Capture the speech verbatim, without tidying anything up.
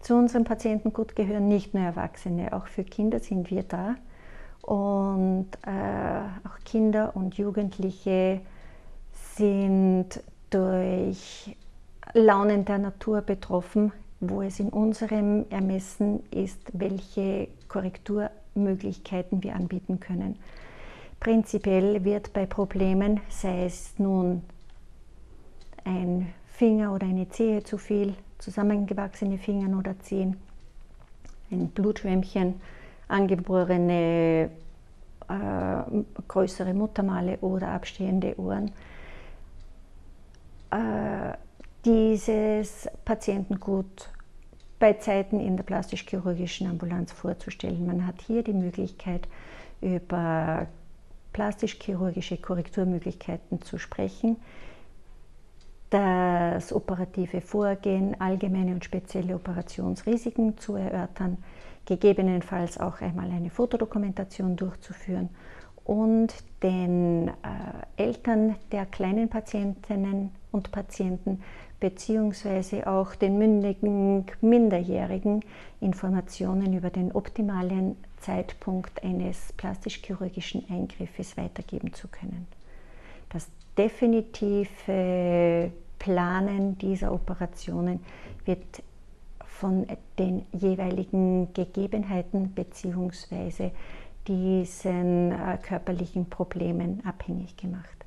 Zu unserem Patientengut gehören nicht nur Erwachsene, auch für Kinder sind wir da. Und äh, auch Kinder und Jugendliche sind durch Launen der Natur betroffen, wo es in unserem Ermessen ist, welche Korrekturmöglichkeiten wir anbieten können. Prinzipiell wird bei Problemen, sei es nun ein Finger oder eine Zehe zu viel, zusammengewachsene Fingern oder Zehen, ein Blutschwämmchen, angeborene äh, größere Muttermale oder abstehende Ohren. Äh, dieses Patientengut bei Zeiten in der plastisch-chirurgischen Ambulanz vorzustellen. Man hat hier die Möglichkeit, über plastisch-chirurgische Korrekturmöglichkeiten zu sprechen, das operative Vorgehen, allgemeine und spezielle Operationsrisiken zu erörtern, gegebenenfalls auch einmal eine Fotodokumentation durchzuführen und den äh, Eltern der kleinen Patientinnen und Patienten beziehungsweise auch den mündigen Minderjährigen Informationen über den optimalen Zeitpunkt eines plastisch-chirurgischen Eingriffes weitergeben zu können. Das definitive Planen dieser Operationen wird von den jeweiligen Gegebenheiten bzw. diesen äh, körperlichen Problemen abhängig gemacht.